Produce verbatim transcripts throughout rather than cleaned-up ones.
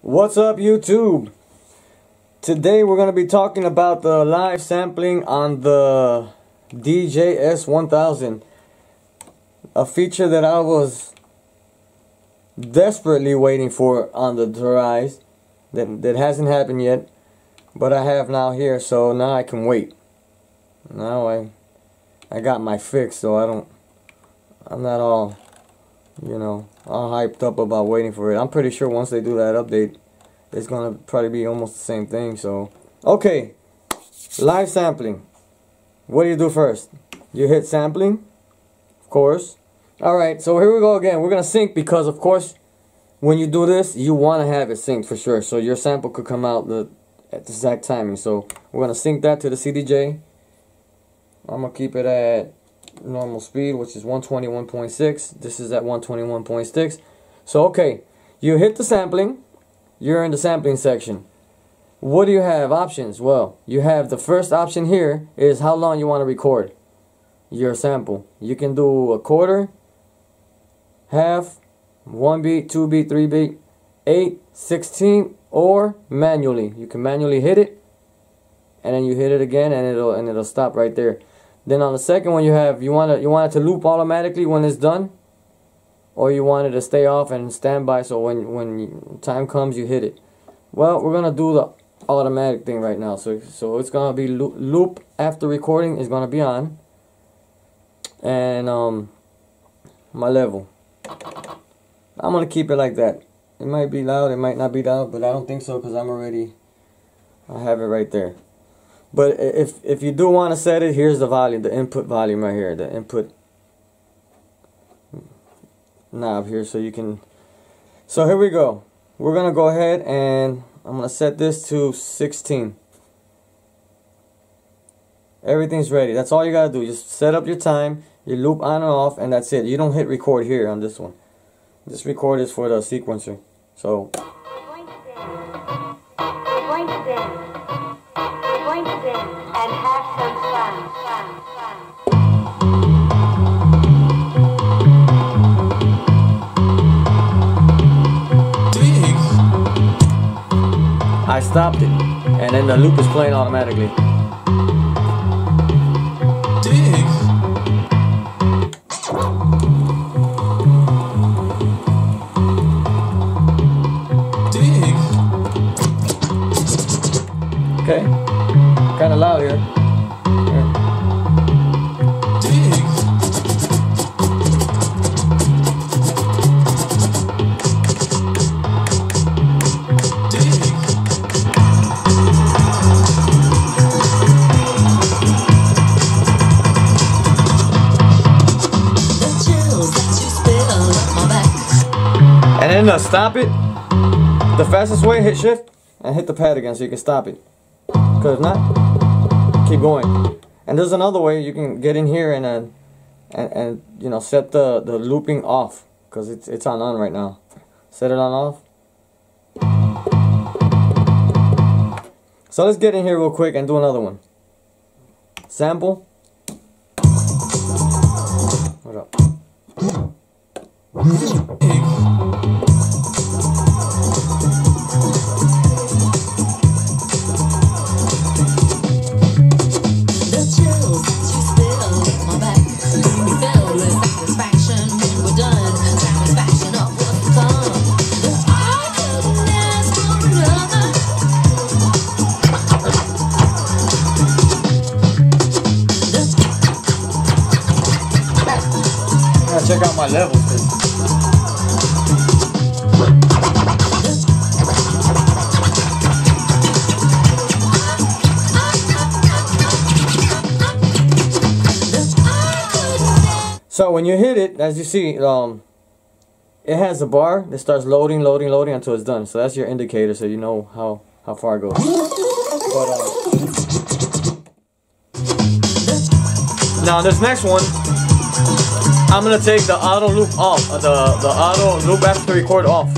What's up, YouTube? Today we're going to be talking about the live sampling on the D J S one thousand, a feature that I was desperately waiting for on the rise that, that hasn't happened yet, but I have now here, so now I can wait. Now I I got my fix, so I don't I'm not all you know, all hyped up about waiting for it. I'm pretty sure once they do that update, it's gonna probably be almost the same thing. So, okay, live sampling. What do you do first? You hit sampling, of course. All right, so here we go again. We're gonna sync because, of course, when you do this, you wanna have it synced for sure. So your sample could come out the at the exact timing. So we're gonna sync that to the C D J. I'm gonna keep it at normal speed, which is one twenty-one point six. This is at one twenty-one point six. So okay, you hit the sampling, you're in the sampling section. What do you have options? Well, you have the first option here is how long you want to record your sample. You can do a quarter, half, one beat, two beat, three beat, eight, sixteen, or manually. You can manually hit it, and then you hit it again, and it'll and it'll stop right there. Then on the second one, you have you want it you want it to loop automatically when it's done, or you want it to stay off and stand by, so when when time comes you hit it. Well, we're gonna do the automatic thing right now, so so it's gonna be loop, loop after recording is gonna be on, and um my level, I'm gonna keep it like that. It might be loud, it might not be loud, but I don't think so because I'm already I have it right there. But if if you do want to set it, here's the volume, the input volume right here, the input knob here, so you can. So here we go. We're gonna go ahead and I'm gonna set this to sixteen. Everything's ready. That's all you gotta do. Just set up your time, your loop on and off, and that's it. You don't hit record here on this one. This record is for the sequencer. So. And have some fun, fun, fun. I stopped it, and then the loop is playing automatically. Okay. Kind of loud here. And then to stop it, the fastest way, hit shift and hit the pad again so you can stop it. Because if not, keep going. And there's another way you can get in here and uh, and, and you know, set the the looping off, because it's it's on on right now. Set it on off. So let's get in here real quick and do another one. Sample. What up? Check out my levels. So when you hit it, as you see, um, it has a bar that starts loading, loading, loading until it's done. So that's your indicator, so you know how how far it goes. But, um, now this next one, I'm gonna take the auto loop off, the the auto loop after record off.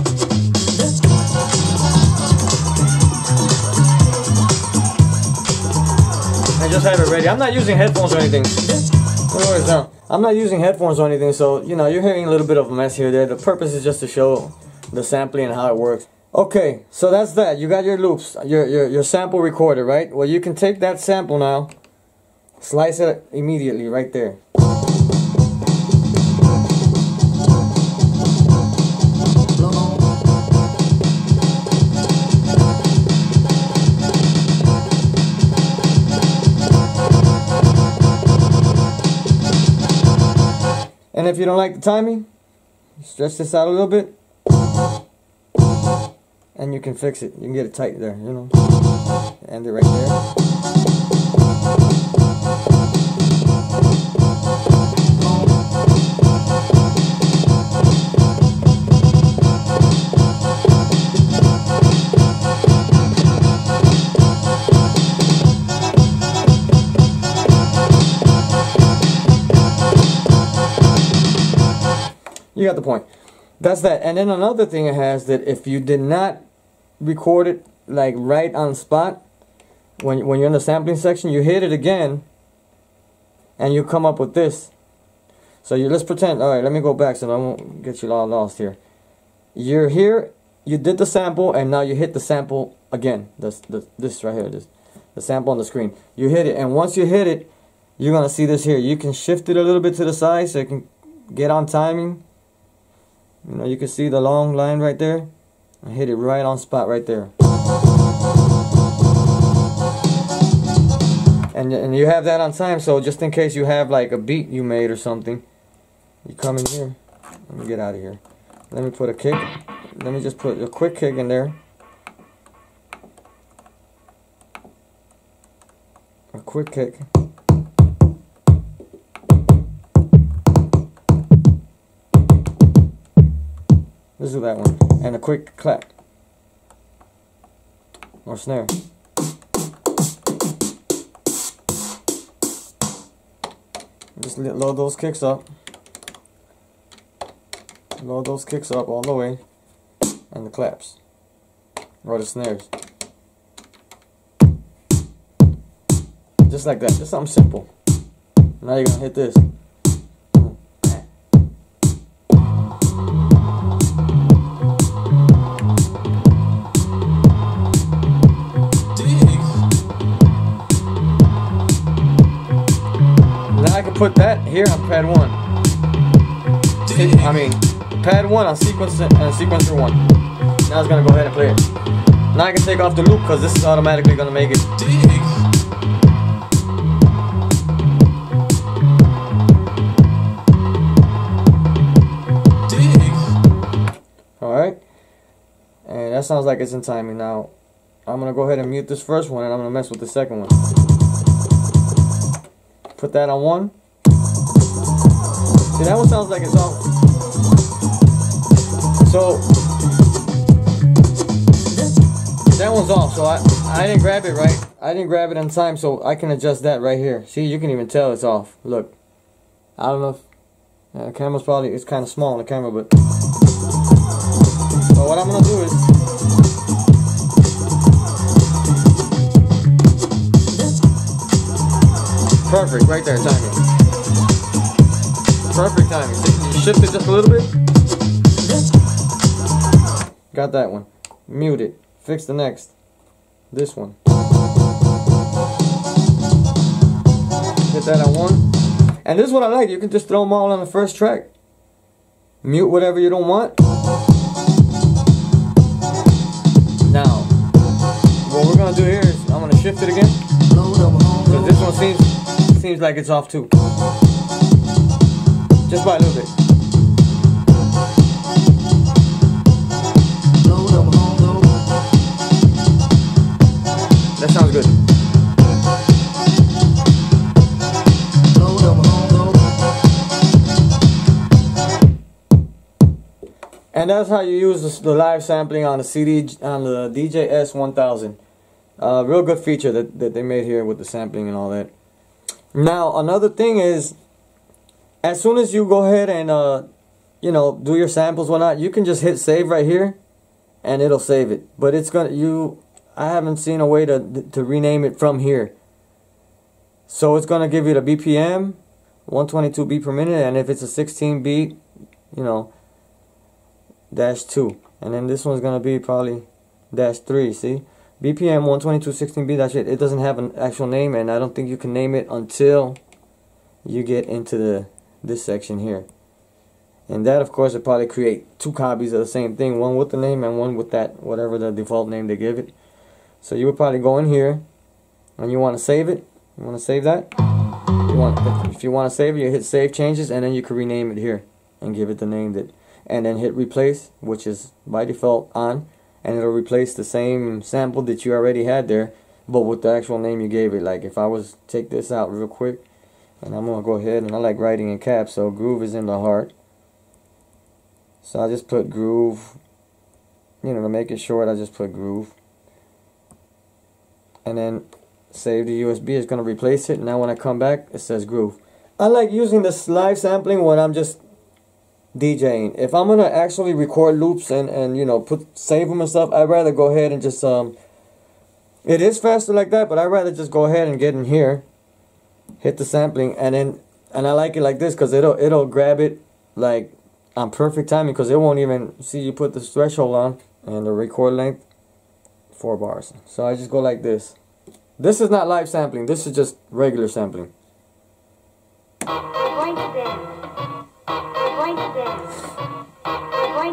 I just have it ready. I'm not using headphones or anything. I'm not using headphones or anything, so you know you're hearing a little bit of a mess here or there. The purpose is just to show the sampling and how it works. Okay, so that's that. You got your loops, your, your, your sample recorded, right? Well, you can take that sample now, slice it immediately right there. And if you don't like the timing, stretch this out a little bit, and you can fix it. You can get it tight there, you know. End it right there. You got the point. That's that. And then another thing it has, that if you did not record it like right on spot, when, when you're in the sampling section, you hit it again and you come up with this. So you, let's pretend, alright, let me go back so I won't get you all lost here. You're here, you did the sample, and now you hit the sample again. This, this, this right here, this, the sample on the screen. You hit it, and once you hit it, you're going to see this here. You can shift it a little bit to the side so you can get on timing. You know, you can see the long line right there. I hit it right on spot right there. And, and you have that on time, so just in case you have like a beat you made or something, you come in here. Let me get out of here. Let me put a kick. Let me just put a quick kick in there. A quick kick. Let's do that one. And a quick clap. Or snare. Just load those kicks up. Load those kicks up all the way. And the claps. Or the snares. Just like that. Just something simple. Now you're going to hit this. Put that here on pad one. I mean, pad one on sequence and sequencer one. Now it's gonna go ahead and play it. Now I can take off the loop because this is automatically gonna make it. All right, and that sounds like it's in timing. Now I'm gonna go ahead and mute this first one, and I'm gonna mess with the second one. Put that on one. See, that one sounds like it's all. So that one's off. So I I didn't grab it right. I didn't grab it on time. So I can adjust that right here. See, you can even tell it's off. Look, I don't know if uh, the camera's probably, it's kind of small on the camera, but so what I'm gonna do is. Perfect, right there, timing. Perfect timing. Shift it just a little bit. Got that one. Mute it. Fix the next. This one. Hit that on one. And this is what I like. You can just throw them all on the first track. Mute whatever you don't want. Now, what we're going to do here is I'm going to shift it again. So this one seems... seems like it's off too. Just by a little bit. That sounds good. And that's how you use the live sampling on the C D, on the D J S one thousand. Uh, real good feature that, that they made here with the sampling and all that. Now, another thing is, as soon as you go ahead and, uh, you know, do your samples and whatnot, you can just hit save right here, and it'll save it. But it's gonna, you, I haven't seen a way to, to rename it from here. So it's gonna give you the B P M, one twenty-two beat per minute, and if it's a sixteen beat, you know, dash two. and then this one's gonna be probably dash three. See, B P M one twenty-two sixteen B, that shit, it doesn't have an actual name, and I don't think you can name it until you get into the this section here. And that, of course, will probably create two copies of the same thing, one with the name and one with that whatever the default name they give it. So you would probably go in here and you want to save it. You want to save that. You want, if you want to save it, you hit save changes, and then you can rename it here and give it the name that, and then hit replace, which is by default on, and it'll replace the same sample that you already had there, but with the actual name you gave it. Like if I was take this out real quick, and I'm gonna go ahead, and I like writing in caps, so groove is in the heart. So I just put groove, you know, to make it short, I just put groove, and then save the U S B. It's gonna replace it. Now when I come back, it says groove. I like using this live sampling when I'm just DJing. If I'm gonna actually record loops and and you know put save them and stuff, I'd rather go ahead and just um. It is faster like that, but I'd rather just go ahead and get in here, hit the sampling, and then and I like it like this because it'll it'll grab it like on perfect timing, because it won't even see you put this threshold on, and the record length four bars. So I just go like this. This is not live sampling. This is just regular sampling. We're going to dance. We're going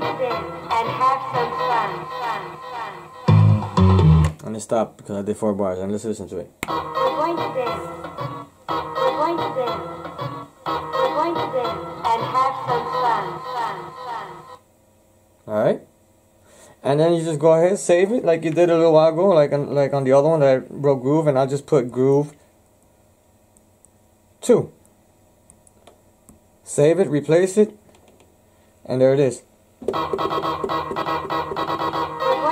to dance and have some fun, fun, fun. I'm gonna stop because I did four bars, and let's listen to it. We're going to dance. We're going to dance. We're going to dance and have some fun, fun, fun. Alright? And then you just go ahead, save it like you did a little while ago, like on, like on the other one that I wrote groove, and I'll just put groove two. Save it, replace it. And there it is. We're going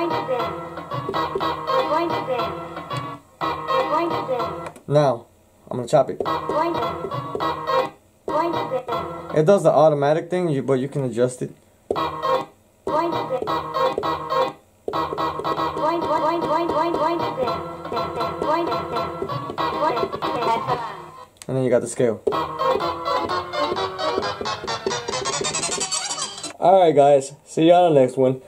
to dance. We're going to dance. We're going to dance. Now, I'm going to chop it. We're going to dance. We're going to dance. It does the automatic thing, you, but you can adjust it. We're going to dance. Going, going, going, going, going to dance. Dance, dance, going to dance. Going to dance. And then you got the scale. Alright guys, see y'all in the next one.